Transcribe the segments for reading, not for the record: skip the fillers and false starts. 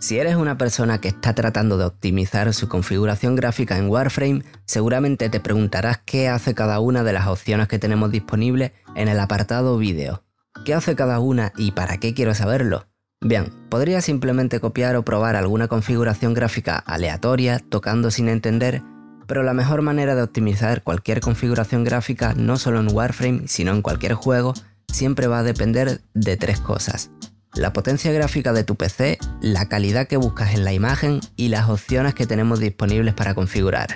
Si eres una persona que está tratando de optimizar su configuración gráfica en Warframe, seguramente te preguntarás qué hace cada una de las opciones que tenemos disponibles en el apartado vídeo. ¿Qué hace cada una y para qué quiero saberlo? Bien, podría simplemente copiar o probar alguna configuración gráfica aleatoria tocando sin entender, pero la mejor manera de optimizar cualquier configuración gráfica, no solo en Warframe, sino en cualquier juego, siempre va a depender de tres cosas: la potencia gráfica de tu PC, la calidad que buscas en la imagen y las opciones que tenemos disponibles para configurar.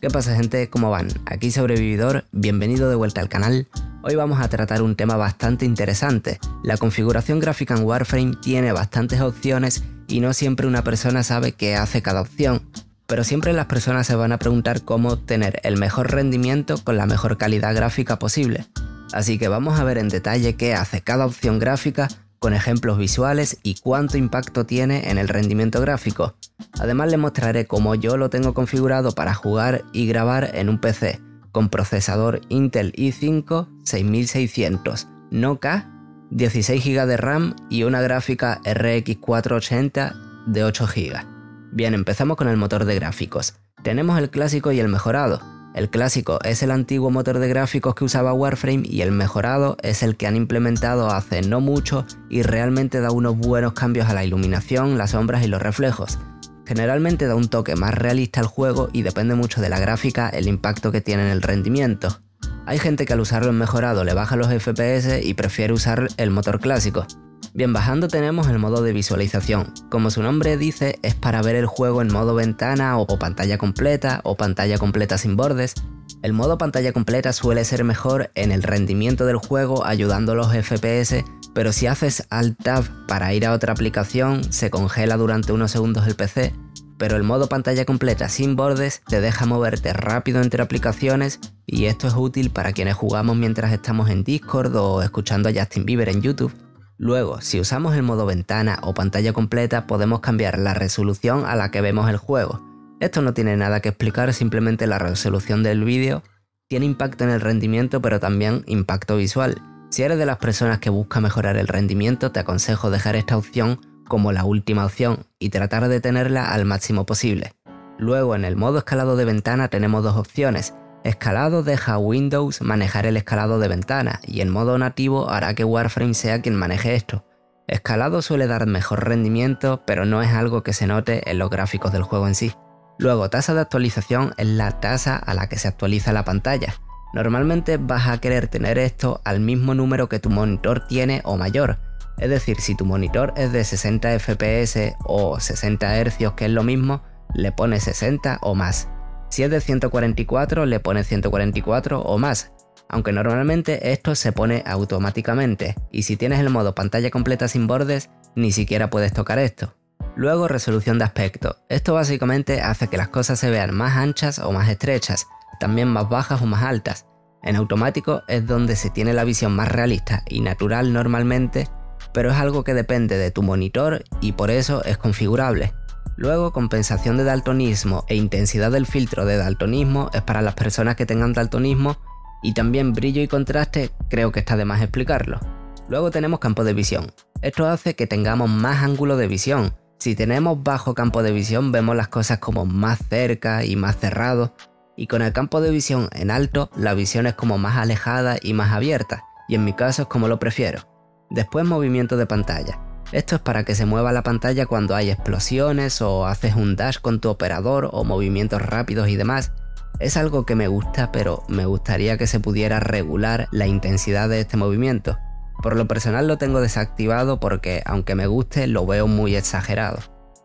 ¿Qué pasa, gente? ¿Cómo van? Aquí Sobrevividor, bienvenido de vuelta al canal. Hoy vamos a tratar un tema bastante interesante. La configuración gráfica en Warframe tiene bastantes opciones y no siempre una persona sabe qué hace cada opción, pero siempre las personas se van a preguntar cómo obtener el mejor rendimiento con la mejor calidad gráfica posible. Así que vamos a ver en detalle qué hace cada opción gráfica, con ejemplos visuales y cuánto impacto tiene en el rendimiento gráfico. Además, les mostraré cómo yo lo tengo configurado para jugar y grabar en un PC con procesador Intel i5-6600, no K, 16 GB de RAM y una gráfica RX 480 de 8 GB. Bien, empezamos con el motor de gráficos. Tenemos el clásico y el mejorado. El clásico es el antiguo motor de gráficos que usaba Warframe y el mejorado es el que han implementado hace no mucho y realmente da unos buenos cambios a la iluminación, las sombras y los reflejos. Generalmente da un toque más realista al juego y depende mucho de la gráfica el impacto que tiene en el rendimiento. Hay gente que al usarlo en mejorado le baja los FPS y prefiere usar el motor clásico. Bien, bajando tenemos el modo de visualización. Como su nombre dice, es para ver el juego en modo ventana o pantalla completa o pantalla completa sin bordes. El modo pantalla completa suele ser mejor en el rendimiento del juego ayudando los FPS, pero si haces Alt-Tab para ir a otra aplicación se congela durante unos segundos el PC, pero el modo pantalla completa sin bordes te deja moverte rápido entre aplicaciones y esto es útil para quienes jugamos mientras estamos en Discord o escuchando a Justin Bieber en YouTube. Luego, si usamos el modo ventana o pantalla completa, podemos cambiar la resolución a la que vemos el juego. Esto no tiene nada que explicar, simplemente la resolución del vídeo tiene impacto en el rendimiento, pero también impacto visual. Si eres de las personas que busca mejorar el rendimiento, te aconsejo dejar esta opción como la última opción y tratar de tenerla al máximo posible. Luego, en el modo escalado de ventana tenemos dos opciones. Escalado deja a Windows manejar el escalado de ventana y en modo nativo hará que Warframe sea quien maneje esto. Escalado suele dar mejor rendimiento, pero no es algo que se note en los gráficos del juego en sí. Luego, tasa de actualización es la tasa a la que se actualiza la pantalla. Normalmente vas a querer tener esto al mismo número que tu monitor tiene o mayor. Es decir, si tu monitor es de 60 FPS o 60 Hz, que es lo mismo, le pones 60 o más. Si es de 144 le pone 144 o más, aunque normalmente esto se pone automáticamente y si tienes el modo pantalla completa sin bordes ni siquiera puedes tocar esto. Luego, resolución de aspecto. Esto básicamente hace que las cosas se vean más anchas o más estrechas, también más bajas o más altas. En automático es donde se tiene la visión más realista y natural normalmente, pero es algo que depende de tu monitor y por eso es configurable. Luego, compensación de daltonismo e intensidad del filtro de daltonismo es para las personas que tengan daltonismo, y también brillo y contraste creo que está de más explicarlo. Luego tenemos campo de visión. Esto hace que tengamos más ángulo de visión. Si tenemos bajo campo de visión vemos las cosas como más cerca y más cerrado, y con el campo de visión en alto la visión es como más alejada y más abierta, y en mi caso es como lo prefiero. Después, movimiento de pantalla. Esto es para que se mueva la pantalla cuando hay explosiones o haces un dash con tu operador o movimientos rápidos y demás. Es algo que me gusta, pero me gustaría que se pudiera regular la intensidad de este movimiento. Por lo personal lo tengo desactivado porque, aunque me guste, lo veo muy exagerado.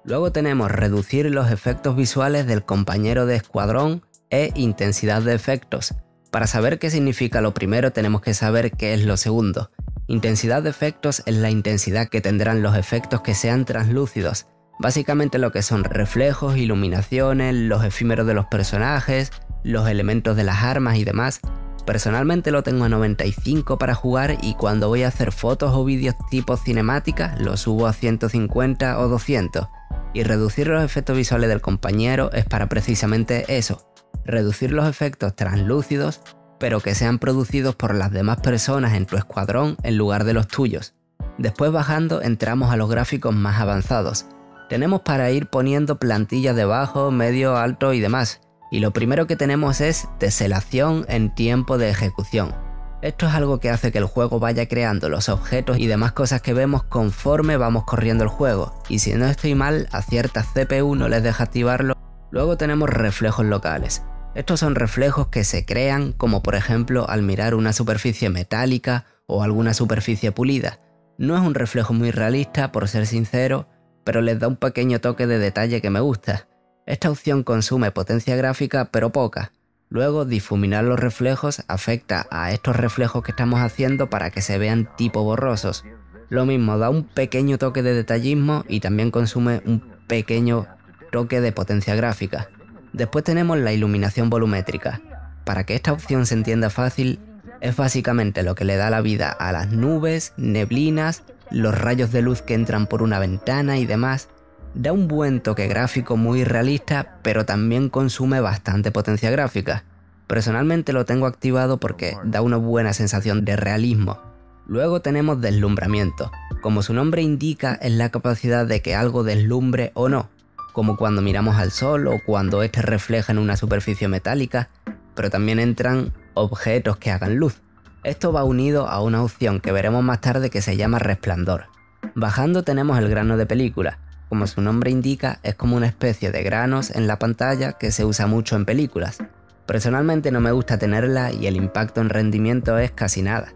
Luego tenemos reducir los efectos visuales del compañero de escuadrón e intensidad de efectos. Para saber qué significa lo primero tenemos que saber qué es lo segundo. Intensidad de efectos es la intensidad que tendrán los efectos que sean translúcidos, básicamente lo que son reflejos, iluminaciones, los efímeros de los personajes, los elementos de las armas y demás. Personalmente lo tengo a 95 para jugar y cuando voy a hacer fotos o vídeos tipo cinemática lo subo a 150 o 200. Y reducir los efectos visuales del compañero es para precisamente eso, reducir los efectos translúcidos, pero que sean producidos por las demás personas en tu escuadrón en lugar de los tuyos. Después, bajando, entramos a los gráficos más avanzados. Tenemos para ir poniendo plantillas de bajo, medio, alto y demás. Y lo primero que tenemos es teselación en tiempo de ejecución. Esto es algo que hace que el juego vaya creando los objetos y demás cosas que vemos conforme vamos corriendo el juego, y si no estoy mal, a ciertas CPU no les deja activarlo. Luego tenemos reflejos locales. Estos son reflejos que se crean, como por ejemplo al mirar una superficie metálica o alguna superficie pulida. No es un reflejo muy realista, por ser sincero, pero les da un pequeño toque de detalle que me gusta. Esta opción consume potencia gráfica, pero poca. Luego, difuminar los reflejos afecta a estos reflejos que estamos haciendo para que se vean tipo borrosos. Lo mismo, da un pequeño toque de detallismo y también consume un pequeño toque de potencia gráfica. Después tenemos la iluminación volumétrica. Para que esta opción se entienda fácil, es básicamente lo que le da la vida a las nubes, neblinas, los rayos de luz que entran por una ventana y demás. Da un buen toque gráfico muy realista, pero también consume bastante potencia gráfica. Personalmente lo tengo activado porque da una buena sensación de realismo. Luego tenemos deslumbramiento. Como su nombre indica, es la capacidad de que algo deslumbre o no, como cuando miramos al sol o cuando este refleja en una superficie metálica, pero también entran objetos que hagan luz. Esto va unido a una opción que veremos más tarde que se llama resplandor. Bajando tenemos el grano de película. Como su nombre indica, es como una especie de granos en la pantalla que se usa mucho en películas. Personalmente no me gusta tenerla y el impacto en rendimiento es casi nada.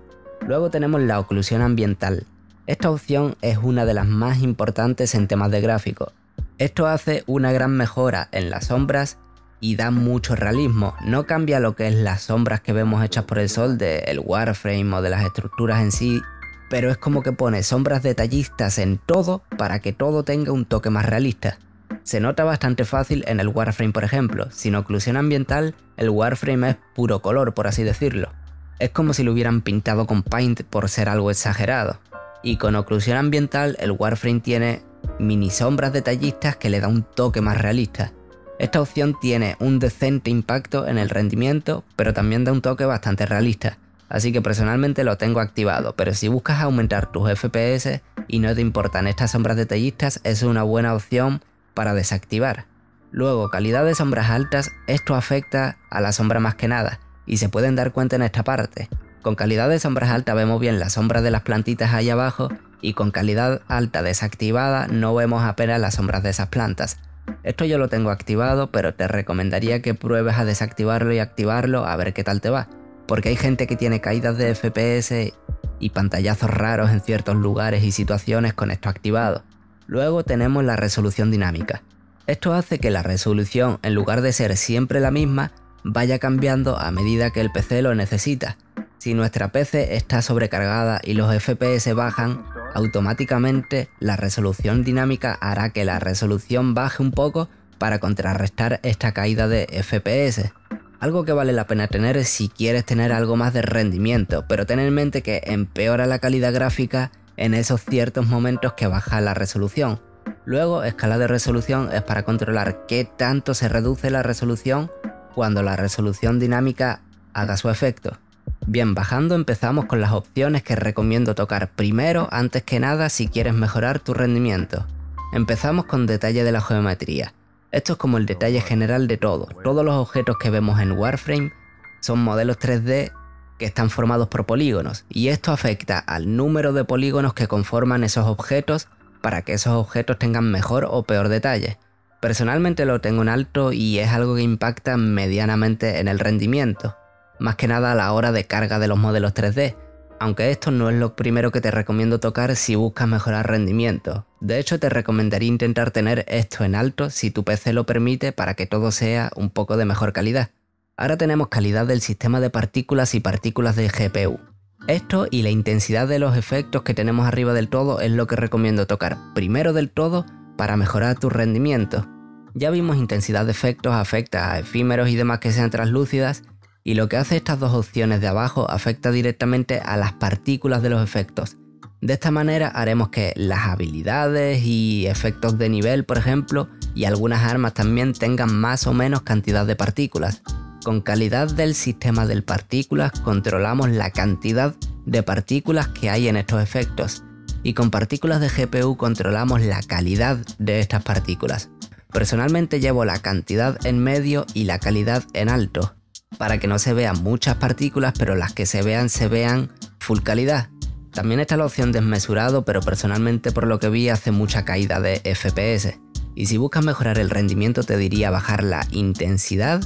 Luego tenemos la oclusión ambiental. Esta opción es una de las más importantes en temas de gráfico. Esto hace una gran mejora en las sombras y da mucho realismo. No cambia lo que es las sombras que vemos hechas por el sol del Warframe o de las estructuras en sí, pero es como que pone sombras detallistas en todo para que todo tenga un toque más realista. Se nota bastante fácil en el Warframe, por ejemplo. Sin oclusión ambiental, el Warframe es puro color, por así decirlo. Es como si lo hubieran pintado con Paint, por ser algo exagerado. Y con oclusión ambiental, el Warframe tiene mini sombras detallistas que le da un toque más realista. Esta opción tiene un decente impacto en el rendimiento, pero también da un toque bastante realista. Así que personalmente lo tengo activado, pero si buscas aumentar tus FPS y no te importan estas sombras detallistas, es una buena opción para desactivar. Luego, calidad de sombras altas, esto afecta a la sombra más que nada, y se pueden dar cuenta en esta parte. Con calidad de sombras altas vemos bien la sombra de las plantitas ahí abajo, y con calidad alta desactivada no vemos apenas las sombras de esas plantas. Esto yo lo tengo activado, pero te recomendaría que pruebes a desactivarlo y activarlo a ver qué tal te va. Porque hay gente que tiene caídas de FPS y pantallazos raros en ciertos lugares y situaciones con esto activado. Luego tenemos la resolución dinámica. Esto hace que la resolución, en lugar de ser siempre la misma, vaya cambiando a medida que el PC lo necesita. Si nuestra PC está sobrecargada y los FPS bajan, automáticamente la resolución dinámica hará que la resolución baje un poco para contrarrestar esta caída de FPS. Algo que vale la pena tener si quieres tener algo más de rendimiento, pero ten en mente que empeora la calidad gráfica en esos ciertos momentos que baja la resolución. Luego, escala de resolución es para controlar qué tanto se reduce la resolución cuando la resolución dinámica haga su efecto. Bien, bajando empezamos con las opciones que recomiendo tocar primero, antes que nada, si quieres mejorar tu rendimiento. Empezamos con detalle de la geometría. Esto es como el detalle general de todo. Todos los objetos que vemos en Warframe son modelos 3D que están formados por polígonos, y esto afecta al número de polígonos que conforman esos objetos para que esos objetos tengan mejor o peor detalle. Personalmente lo tengo en alto y es algo que impacta medianamente en el rendimiento, más que nada a la hora de carga de los modelos 3D, aunque esto no es lo primero que te recomiendo tocar si buscas mejorar rendimiento. De hecho, te recomendaría intentar tener esto en alto si tu PC lo permite, para que todo sea un poco de mejor calidad. Ahora tenemos calidad del sistema de partículas y partículas de GPU. Esto y la intensidad de los efectos que tenemos arriba del todo es lo que recomiendo tocar primero del todo para mejorar tu rendimiento. Ya vimos intensidad de efectos afecta a efímeros y demás que sean translúcidas, y lo que hace estas dos opciones de abajo afecta directamente a las partículas de los efectos. De esta manera haremos que las habilidades y efectos de nivel, por ejemplo, y algunas armas también tengan más o menos cantidad de partículas. Con calidad del sistema de partículas controlamos la cantidad de partículas que hay en estos efectos. y con partículas de GPU controlamos la calidad de estas partículas. Personalmente llevo la cantidad en medio y la calidad en alto, para que no se vean muchas partículas, pero las que se vean full calidad. También está la opción desmesurado, pero personalmente por lo que vi hace mucha caída de FPS. Y si buscas mejorar el rendimiento te diría bajar la intensidad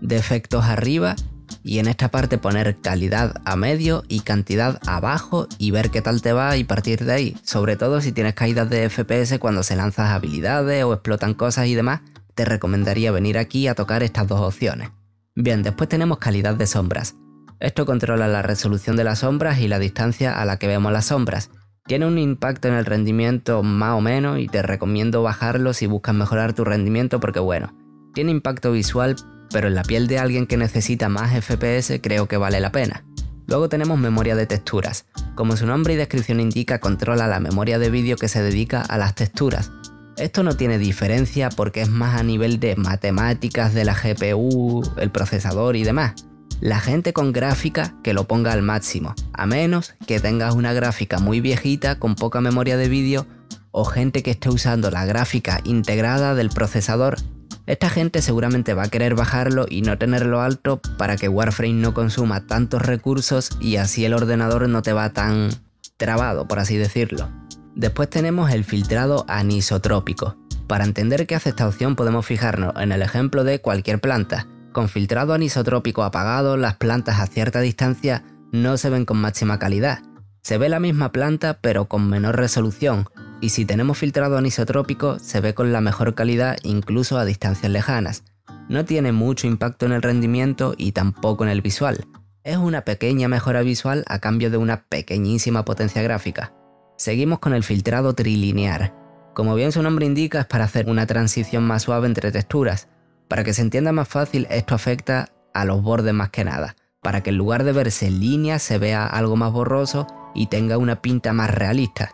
de efectos arriba y en esta parte poner calidad a medio y cantidad abajo y ver qué tal te va y partir de ahí. Sobre todo si tienes caídas de FPS cuando se lanzan habilidades o explotan cosas y demás, te recomendaría venir aquí a tocar estas dos opciones. Bien, después tenemos calidad de sombras. Esto controla la resolución de las sombras y la distancia a la que vemos las sombras. Tiene un impacto en el rendimiento más o menos y te recomiendo bajarlo si buscas mejorar tu rendimiento porque bueno, tiene impacto visual, pero en la piel de alguien que necesita más FPS creo que vale la pena. Luego tenemos memoria de texturas. Como su nombre y descripción indica, controla la memoria de vídeo que se dedica a las texturas. Esto no tiene diferencia porque es más a nivel de matemáticas de la GPU, el procesador y demás. La gente con gráfica que lo ponga al máximo, a menos que tengas una gráfica muy viejita con poca memoria de vídeo o gente que esté usando la gráfica integrada del procesador. Esta gente seguramente va a querer bajarlo y no tenerlo alto para que Warframe no consuma tantos recursos y así el ordenador no te va tan trabado, por así decirlo. Después tenemos el filtrado anisotrópico. Para entender qué hace esta opción podemos fijarnos en el ejemplo de cualquier planta. Con filtrado anisotrópico apagado, las plantas a cierta distancia no se ven con máxima calidad. Se ve la misma planta pero con menor resolución. Y si tenemos filtrado anisotrópico se ve con la mejor calidad incluso a distancias lejanas. No tiene mucho impacto en el rendimiento y tampoco en el visual. Es una pequeña mejora visual a cambio de una pequeñísima potencia gráfica. Seguimos con el filtrado trilinear. Como bien su nombre indica es para hacer una transición más suave entre texturas. Para que se entienda más fácil esto afecta a los bordes más que nada. Para que en lugar de verse en línea se vea algo más borroso y tenga una pinta más realista.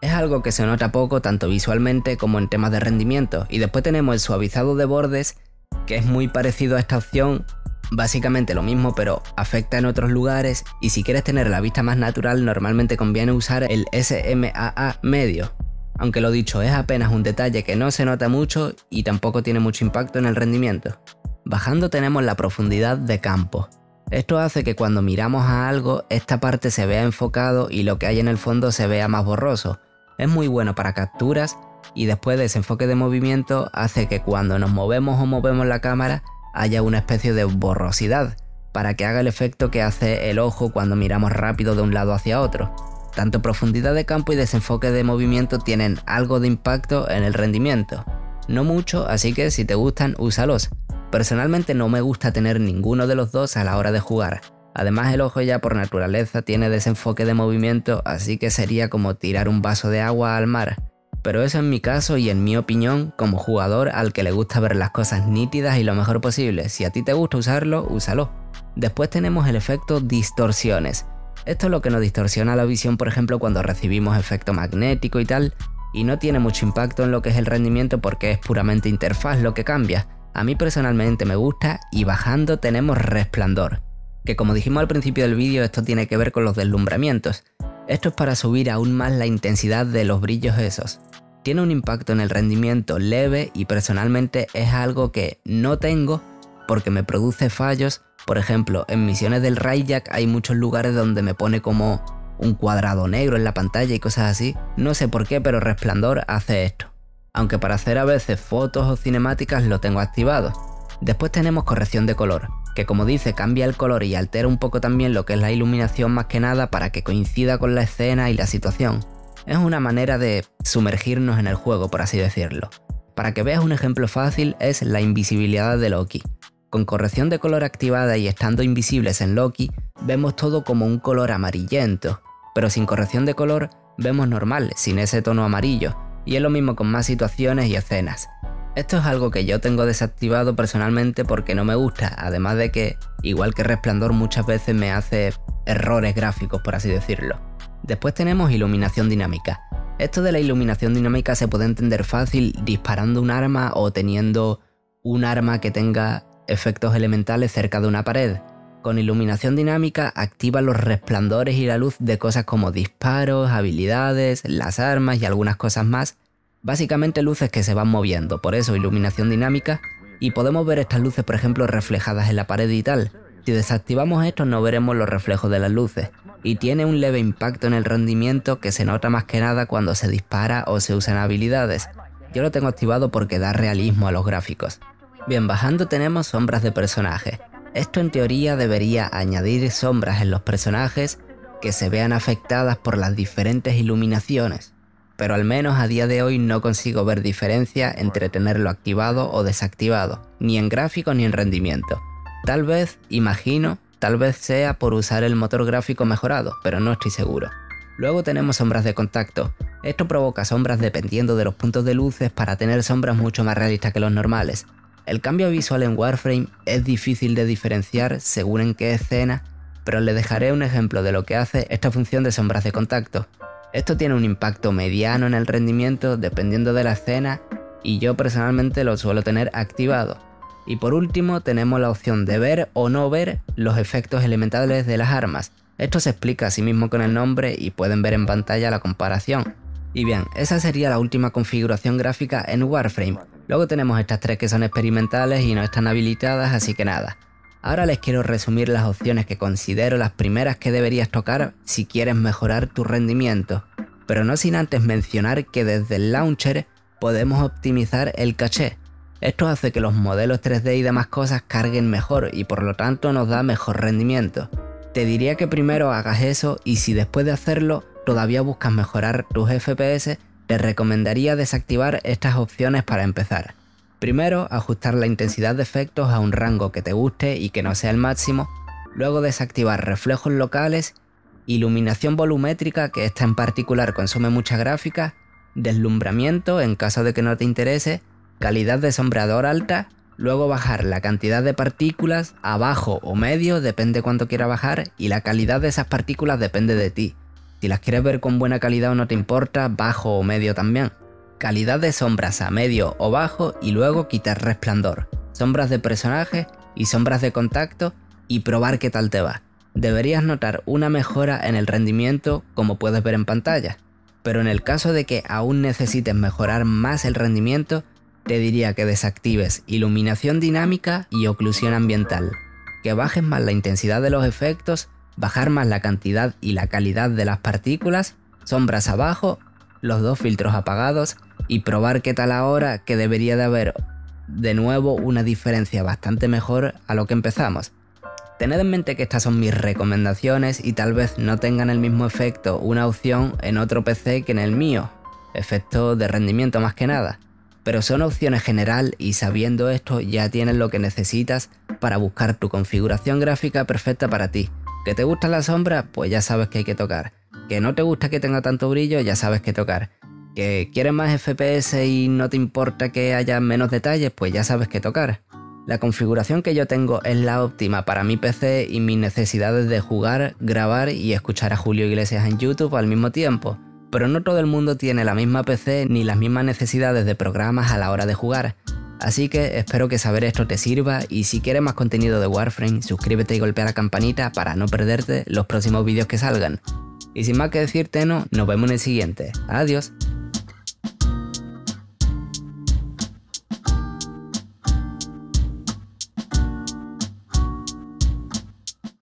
Es algo que se nota poco tanto visualmente como en temas de rendimiento. Y después tenemos el suavizado de bordes, que es muy parecido a esta opción, básicamente lo mismo pero afecta en otros lugares y si quieres tener la vista más natural normalmente conviene usar el SMAA medio. Aunque lo dicho, es apenas un detalle que no se nota mucho y tampoco tiene mucho impacto en el rendimiento. Bajando tenemos la profundidad de campo. Esto hace que cuando miramos a algo, esta parte se vea enfocado y lo que hay en el fondo se vea más borroso. Es muy bueno para capturas y después de ese enfoque de movimiento hace que cuando nos movemos o movemos la cámara haya una especie de borrosidad para que haga el efecto que hace el ojo cuando miramos rápido de un lado hacia otro. Tanto profundidad de campo y desenfoque de movimiento tienen algo de impacto en el rendimiento. No mucho, así que si te gustan, úsalos. Personalmente no me gusta tener ninguno de los dos a la hora de jugar. Además el ojo ya por naturaleza tiene desenfoque de movimiento, así que sería como tirar un vaso de agua al mar. Pero eso en mi caso y en mi opinión como jugador al que le gusta ver las cosas nítidas y lo mejor posible. Si a ti te gusta usarlo, úsalo. Después tenemos el efecto distorsiones. Esto es lo que nos distorsiona la visión, por ejemplo, cuando recibimos efecto magnético y tal, y no tiene mucho impacto en lo que es el rendimiento porque es puramente interfaz lo que cambia. A mí personalmente me gusta. Y bajando tenemos resplandor, que como dijimos al principio del vídeo esto tiene que ver con los deslumbramientos. Esto es para subir aún más la intensidad de los brillos esos. Tiene un impacto en el rendimiento leve y personalmente es algo que no tengo porque me produce fallos. Por ejemplo, en misiones del Rayjack hay muchos lugares donde me pone como un cuadrado negro en la pantalla y cosas así. No sé por qué, pero resplandor hace esto. Aunque para hacer a veces fotos o cinemáticas lo tengo activado. Después tenemos corrección de color, que como dice cambia el color y altera un poco también lo que es la iluminación más que nada para que coincida con la escena y la situación. Es una manera de sumergirnos en el juego, por así decirlo. Para que veas un ejemplo fácil es la invisibilidad de Loki. Con corrección de color activada y estando invisibles en Loki, vemos todo como un color amarillento, pero sin corrección de color vemos normal, sin ese tono amarillo. Y es lo mismo con más situaciones y escenas. Esto es algo que yo tengo desactivado personalmente porque no me gusta, además de que, igual que resplandor, muchas veces me hace errores gráficos, por así decirlo. Después tenemos iluminación dinámica. Esto de la iluminación dinámica se puede entender fácil disparando un arma o teniendo un arma que tenga efectos elementales cerca de una pared. Con iluminación dinámica activa los resplandores y la luz de cosas como disparos, habilidades, las armas y algunas cosas más. Básicamente luces que se van moviendo, por eso iluminación dinámica, y podemos ver estas luces por ejemplo reflejadas en la pared y tal. Si desactivamos esto no veremos los reflejos de las luces, y tiene un leve impacto en el rendimiento que se nota más que nada cuando se dispara o se usan habilidades. Yo lo tengo activado porque da realismo a los gráficos. Bien, bajando tenemos sombras de personajes. Esto en teoría debería añadir sombras en los personajes que se vean afectadas por las diferentes iluminaciones, pero al menos a día de hoy no consigo ver diferencia entre tenerlo activado o desactivado, ni en gráficos ni en rendimiento. Tal vez, imagino, tal vez sea por usar el motor gráfico mejorado, pero no estoy seguro. Luego tenemos sombras de contacto. Esto provoca sombras dependiendo de los puntos de luces para tener sombras mucho más realistas que los normales. El cambio visual en Warframe es difícil de diferenciar según en qué escena, pero les dejaré un ejemplo de lo que hace esta función de sombras de contacto. Esto tiene un impacto mediano en el rendimiento dependiendo de la escena y yo personalmente lo suelo tener activado. Y por último tenemos la opción de ver o no ver los efectos elementales de las armas. Esto se explica a sí mismo con el nombre y pueden ver en pantalla la comparación. Y bien, esa sería la última configuración gráfica en Warframe. Luego tenemos estas tres que son experimentales y no están habilitadas, así que nada. Ahora les quiero resumir las opciones que considero las primeras que deberías tocar si quieres mejorar tu rendimiento, pero no sin antes mencionar que desde el launcher podemos optimizar el caché. Esto hace que los modelos 3D y demás cosas carguen mejor y por lo tanto nos da mejor rendimiento. Te diría que primero hagas eso y si después de hacerlo todavía buscas mejorar tus FPS, te recomendaría desactivar estas opciones para empezar. Primero, ajustar la intensidad de efectos a un rango que te guste y que no sea el máximo. Luego desactivar reflejos locales, iluminación volumétrica, que esta en particular consume mucha gráfica, deslumbramiento en caso de que no te interese, calidad de sombreador alta. Luego bajar la cantidad de partículas a bajo o medio, depende cuánto quieras bajar, y la calidad de esas partículas depende de ti. Si las quieres ver con buena calidad o no te importa, bajo o medio también. Calidad de sombras a medio o bajo y luego quitar resplandor, sombras de personajes y sombras de contacto y probar qué tal te va. Deberías notar una mejora en el rendimiento como puedes ver en pantalla, pero en el caso de que aún necesites mejorar más el rendimiento, te diría que desactives iluminación dinámica y oclusión ambiental, que bajes más la intensidad de los efectos, bajar más la cantidad y la calidad de las partículas, sombras abajo, los dos filtros apagados y probar qué tal ahora, que debería de haber de nuevo una diferencia bastante mejor a lo que empezamos. Tened en mente que estas son mis recomendaciones y tal vez no tengan el mismo efecto una opción en otro PC que en el mío, efecto de rendimiento más que nada, pero son opciones general y sabiendo esto ya tienes lo que necesitas para buscar tu configuración gráfica perfecta para ti. ¿Que te gusta la sombra? Pues ya sabes que hay que tocar. ¿Que no te gusta que tenga tanto brillo? Ya sabes que tocar. ¿Que quieres más FPS y no te importa que haya menos detalles? Pues ya sabes que tocar. La configuración que yo tengo es la óptima para mi PC y mis necesidades de jugar, grabar y escuchar a Julio Iglesias en YouTube al mismo tiempo. Pero no todo el mundo tiene la misma PC ni las mismas necesidades de programas a la hora de jugar. Así que espero que saber esto te sirva y si quieres más contenido de Warframe, suscríbete y golpea la campanita para no perderte los próximos vídeos que salgan. Y sin más que decirte, nos vemos en el siguiente. Adiós.